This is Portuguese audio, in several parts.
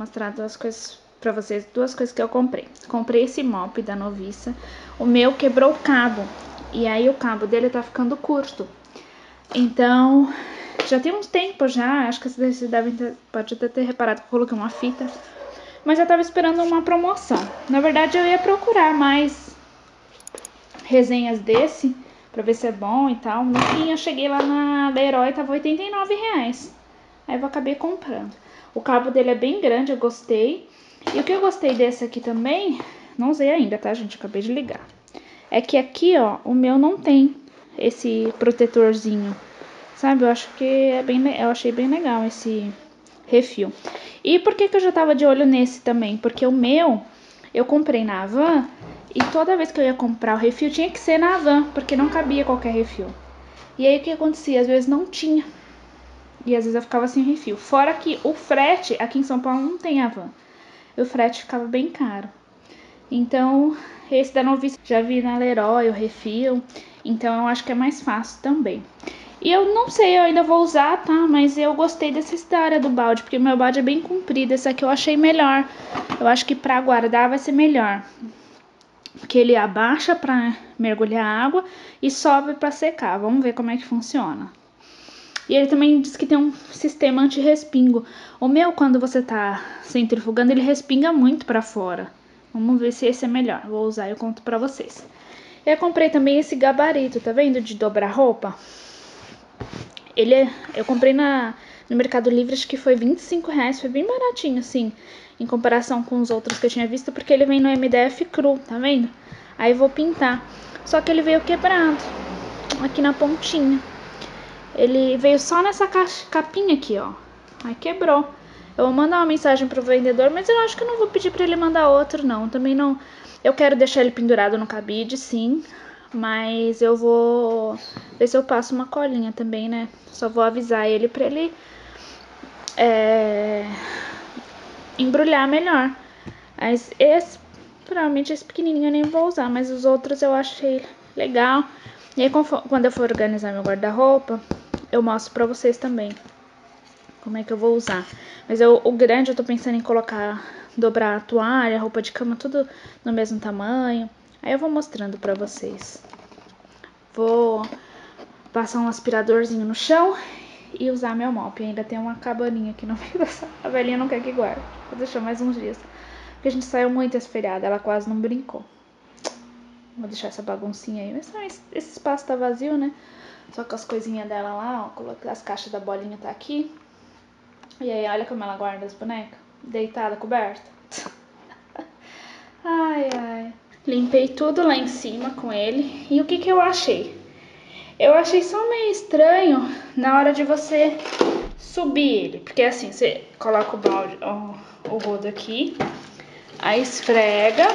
mostrar duas coisas pra vocês, duas coisas que eu comprei. Comprei esse mop da Noviça, o meu quebrou o cabo, e aí o cabo dele tá ficando curto. Então, já tem uns tempos já, acho que vocês devem ter, pode até ter reparado que eu coloquei uma fita, mas eu tava esperando uma promoção. Na verdade, eu ia procurar mais resenhas desse, pra ver se é bom e tal. No fim, eu cheguei lá na Leroy, tava R$89. Aí eu acabei comprando. O cabo dele é bem grande, eu gostei. E o que eu gostei desse aqui também, não usei ainda, tá, gente? Acabei de ligar. É que aqui, ó, o meu não tem esse protetorzinho, sabe? Eu acho que é bem, eu achei bem legal esse refil. E por que que eu já tava de olho nesse também? Porque o meu, eu comprei na Havan, e toda vez que eu ia comprar o refil, tinha que ser na Havan, porque não cabia qualquer refil. E aí o que acontecia? Às vezes não tinha. E às vezes eu ficava sem refil. Fora que o frete, aqui em São Paulo não tem Havan. E o frete ficava bem caro. Então, esse da Noviça, já vi na Leroy o refil. Então eu acho que é mais fácil também. E eu não sei, eu ainda vou usar, tá? Mas eu gostei dessa história do balde, porque meu balde é bem comprido. Esse aqui eu achei melhor. Eu acho que pra guardar vai ser melhor, porque ele abaixa pra mergulhar a água e sobe pra secar. Vamos ver como é que funciona. E ele também diz que tem um sistema anti-respingo. O meu, quando você tá centrifugando, ele respinga muito pra fora. Vamos ver se esse é melhor. Vou usar e eu conto pra vocês. Eu comprei também esse gabarito, tá vendo? De dobrar roupa. Ele é, eu comprei no Mercado Livre, acho que foi R$25. Foi bem baratinho, assim, em comparação com os outros que eu tinha visto, porque ele vem no MDF cru, tá vendo? Aí eu vou pintar. Só que ele veio quebrado, aqui na pontinha. Ele veio só nessa capinha aqui, ó. Aí quebrou. Eu vou mandar uma mensagem pro vendedor, mas eu acho que eu não vou pedir pra ele mandar outro, não. Também não... Eu quero deixar ele pendurado no cabide, sim. Mas eu vou ver se eu passo uma colinha também, né? Só vou avisar ele pra ele embrulhar melhor. Mas esse... Provavelmente esse pequenininho eu nem vou usar, mas os outros eu achei legal. E aí, quando eu for organizar meu guarda-roupa, eu mostro pra vocês também como é que eu vou usar. Mas o grande eu tô pensando em colocar, dobrar a toalha, roupa de cama, tudo no mesmo tamanho. Aí eu vou mostrando pra vocês. Vou passar um aspiradorzinho no chão e usar meu mop. Ainda tem uma cabaninha aqui no meio dessa... A velhinha não quer que guarde. Vou deixar mais uns dias, porque a gente saiu muito esse feriado, ela quase não brincou. Vou deixar essa baguncinha aí, mas não, esse espaço tá vazio, né? Só que as coisinhas dela lá, ó, as caixas da bolinha tá aqui. E aí, olha como ela guarda as bonecas. Deitada, coberta. Ai, ai. Limpei tudo lá em cima com ele. E o que que eu achei? Eu achei só meio estranho na hora de você subir ele. Porque assim, você coloca o balde, o rodo aqui, aí esfrega...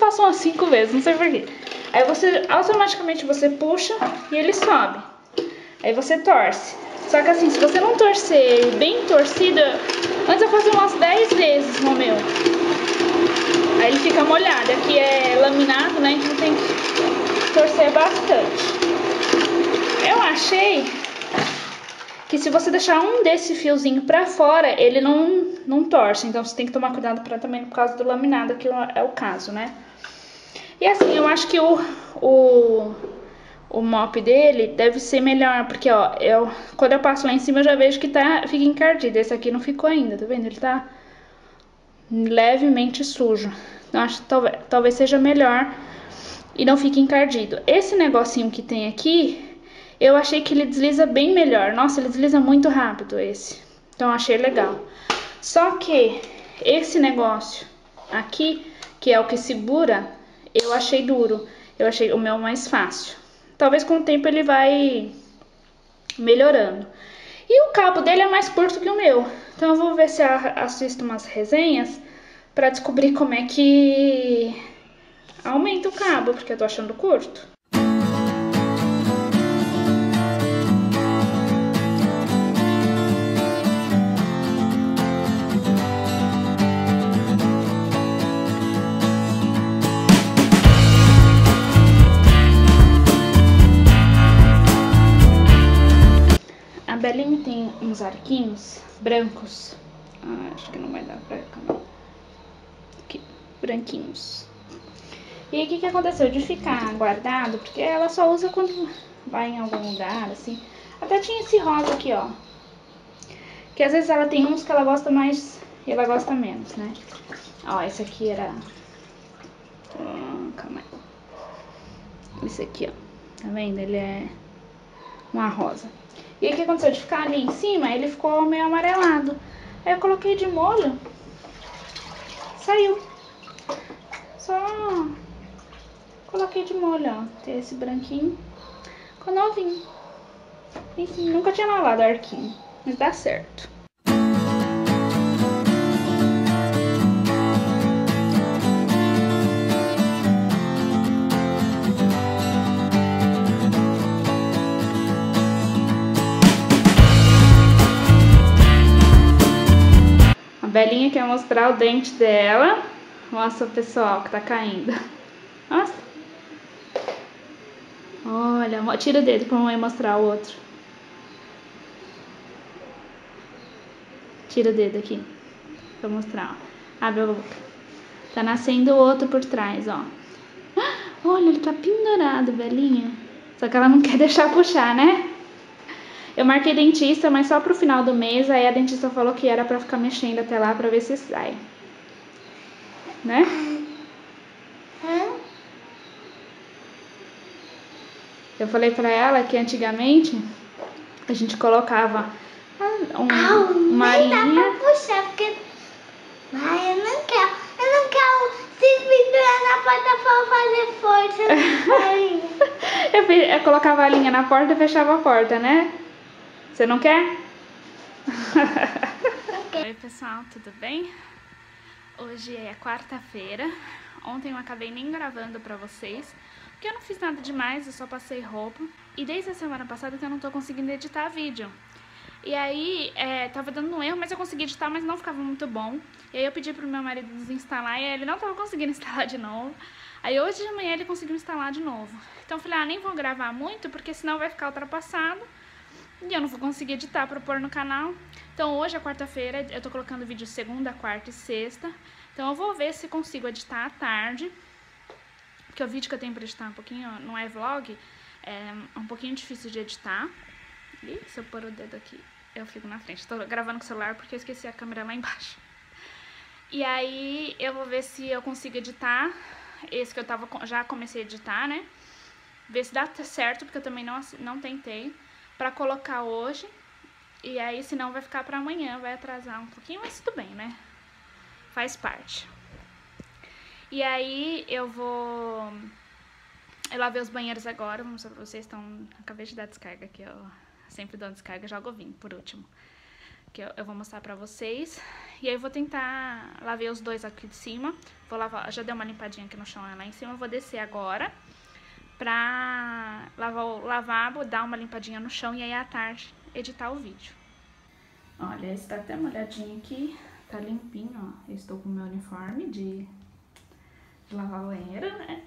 Passam umas 5 vezes, não sei porquê. Aí você, automaticamente você puxa e ele sobe. Aí você torce. Só que assim, se você não torcer bem torcida, antes eu fazia umas 10 vezes no meu. Aí ele fica molhado. Aqui é laminado, né? Então tem que torcer bastante. Eu achei que se você deixar um desse fiozinho pra fora, ele não torce. Então você tem que tomar cuidado pra, também por causa do laminado, que é o caso, né? E assim, eu acho que o mop dele deve ser melhor, porque ó, quando eu passo lá em cima eu já vejo que fica encardido. Esse aqui não ficou ainda, tá vendo? Ele tá levemente sujo. Então acho que talvez seja melhor e não fique encardido. Esse negocinho que tem aqui, eu achei que ele desliza bem melhor. Nossa, ele desliza muito rápido esse. Então eu achei legal. Só que esse negócio aqui, que é o que segura, eu achei duro. Eu achei o meu mais fácil. Talvez com o tempo ele vai melhorando. E o cabo dele é mais curto que o meu. Então eu vou ver se eu assisto umas resenhas pra descobrir como é que aumenta o cabo, porque eu tô achando curto. uns arquinhos brancos. Ah, acho que não vai dar pra ficar. Aqui, branquinhos. E aí, o que que aconteceu? De ficar guardado, porque ela só usa quando vai em algum lugar, assim. Até tinha esse rosa aqui, ó. Que às vezes ela tem uns que ela gosta mais e ela gosta menos, né? Ó, esse aqui era... calma aí. Esse aqui, ó. Tá vendo? Ele é uma rosa. E aí, o que aconteceu? De ficar ali em cima, ele ficou meio amarelado. Aí eu coloquei de molho. Saiu. Só... coloquei de molho, ó. Tem esse branquinho. Ficou novinho. Enfim, nunca tinha lavado o arquinho. Mas dá certo. A Bellinha quer mostrar o dente dela. Mostra o pessoal que tá caindo. Nossa. Olha, tira o dedo pra mamãe mostrar o outro. Tira o dedo aqui, pra mostrar, ó. Abre a boca. Tá nascendo o outro por trás, ó. Olha, ele tá pendurado, Bellinha. Só que ela não quer deixar puxar, né? Eu marquei dentista, mas só pro final do mês. Aí a dentista falou que era pra ficar mexendo até lá pra ver se sai. Né? Eu falei pra ela que antigamente a gente colocava... uma linha pra puxar, porque... ai, eu não quero se pendurar na porta pra fazer força. Eu colocava a linha na porta e fechava a porta, né? Você não quer? Oi pessoal, tudo bem? Hoje é quarta-feira. Ontem eu acabei nem gravando pra vocês, porque eu não fiz nada demais, eu só passei roupa. E desde a semana passada que eu não tô conseguindo editar vídeo. E aí, tava dando um erro, mas eu consegui editar, mas não ficava muito bom. E aí eu pedi pro meu marido desinstalar e ele não tava conseguindo instalar de novo. Aí hoje de manhã ele conseguiu instalar de novo. Então eu falei, ah, nem vou gravar muito, porque senão vai ficar ultrapassado. E eu não vou conseguir editar pra pôr no canal. Então hoje é quarta-feira, eu tô colocando vídeo segunda, quarta e sexta. Então eu vou ver se consigo editar à tarde. Porque o vídeo que eu tenho pra editar um pouquinho, não é vlog, é um pouquinho difícil de editar. E se eu pôr o dedo aqui... eu fico na frente. Tô gravando com o celular porque eu esqueci a câmera lá embaixo. E aí eu vou ver se eu consigo editar. Esse que eu tava, já comecei a editar, né? Ver se dá certo, porque eu também não tentei. Pra colocar hoje. E aí senão vai ficar pra amanhã. Vai atrasar um pouquinho, mas tudo bem, né? Faz parte. E aí eu vou... eu lavei os banheiros agora. Vou mostrar pra vocês. Então, acabei de dar descarga aqui, ó. Sempre dou descarga, jogo vinho por último. Que eu vou mostrar pra vocês. E aí eu vou tentar lavar os dois aqui de cima. Vou lavar, já dei uma limpadinha aqui no chão lá em cima. Eu vou descer agora pra lavar o lavabo, dar uma limpadinha no chão e aí à tarde editar o vídeo. Olha, esse tá até molhadinho aqui. Tá limpinho, ó. Eu estou com o meu uniforme de lavandeira, né?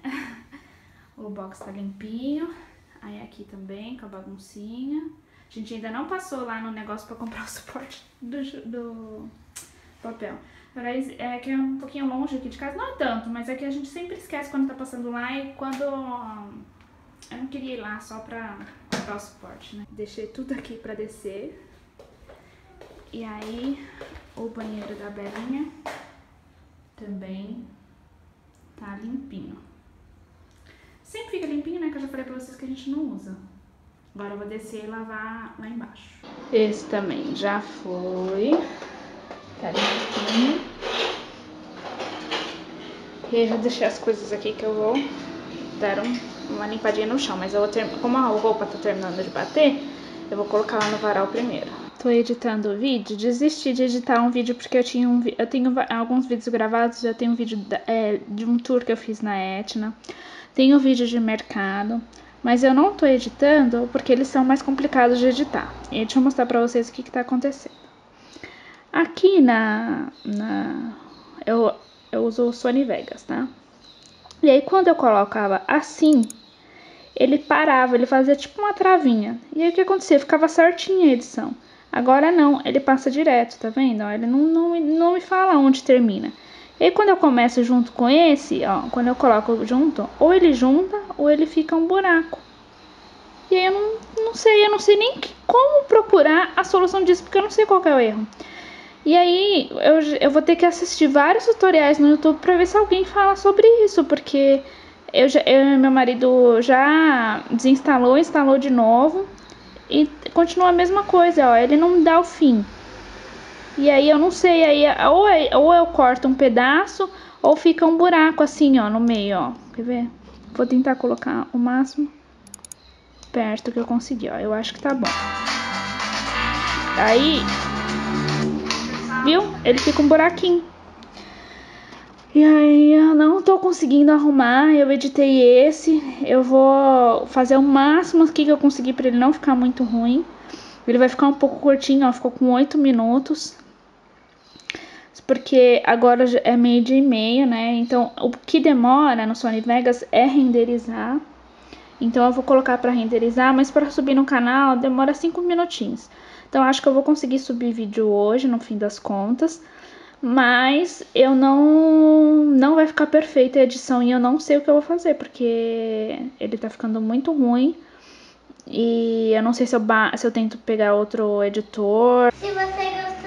O box tá limpinho. Aí aqui também, com a baguncinha. A gente ainda não passou lá no negócio pra comprar o suporte do papel. Mas é que é um pouquinho longe aqui de casa. Não é tanto, mas é que a gente sempre esquece quando tá passando lá e quando... eu não queria ir lá só pra comprar o suporte, né? Deixei tudo aqui pra descer. E aí, o banheiro da Bellinha também tá limpinho. Sempre fica limpinho, né? Que eu já falei pra vocês que a gente não usa. Agora eu vou descer e lavar lá embaixo. Esse também já foi. Tá limpinho. E aí eu já deixei as coisas aqui que eu vou dar uma limpadinha no chão. Mas eu vou terminar. Como a roupa tá terminando de bater, eu vou colocar lá no varal primeiro. Tô editando o vídeo. Desisti de editar um vídeo porque eu tenho alguns vídeos gravados. Eu tenho um vídeo de um tour que eu fiz na Etna. Tem o vídeo de mercado, mas eu não tô editando porque eles são mais complicados de editar. E deixa eu mostrar pra vocês o que que tá acontecendo. Aqui eu uso o Sony Vegas, tá? E aí quando eu colocava assim, ele parava, ele fazia tipo uma travinha. E aí o que acontecia? Ficava certinha a edição. Agora não, ele passa direto, tá vendo? Ó, ele não me fala onde termina. E aí, quando eu começo junto com esse, ó, quando eu coloco junto, ou ele junta, ou ele fica um buraco. E aí eu não sei nem como procurar a solução disso, porque eu não sei qual que é o erro. E aí, eu vou ter que assistir vários tutoriais no YouTube pra ver se alguém fala sobre isso, porque meu marido já desinstalou, instalou de novo, e continua a mesma coisa, ó, ele não dá o fim. E aí eu não sei, aí ou eu corto um pedaço, ou fica um buraco assim, ó, no meio, ó. Quer ver? Vou tentar colocar o máximo perto que eu conseguir, ó. Eu acho que tá bom. Aí, viu? Ele fica um buraquinho. E aí eu não tô conseguindo arrumar, eu editei esse. Eu vou fazer o máximo aqui que eu conseguir pra ele não ficar muito ruim. Ele vai ficar um pouco curtinho, ó, ficou com 8 minutos. Porque agora é meio-dia e meio, né? Então, o que demora no Sony Vegas é renderizar. Então, eu vou colocar pra renderizar, mas pra subir no canal demora 5 minutinhos. Então, acho que eu vou conseguir subir vídeo hoje, no fim das contas. Mas, eu não vai ficar perfeita a edição e eu não sei o que eu vou fazer, porque ele tá ficando muito ruim. E eu não sei se eu tento pegar outro editor. Se você gostou...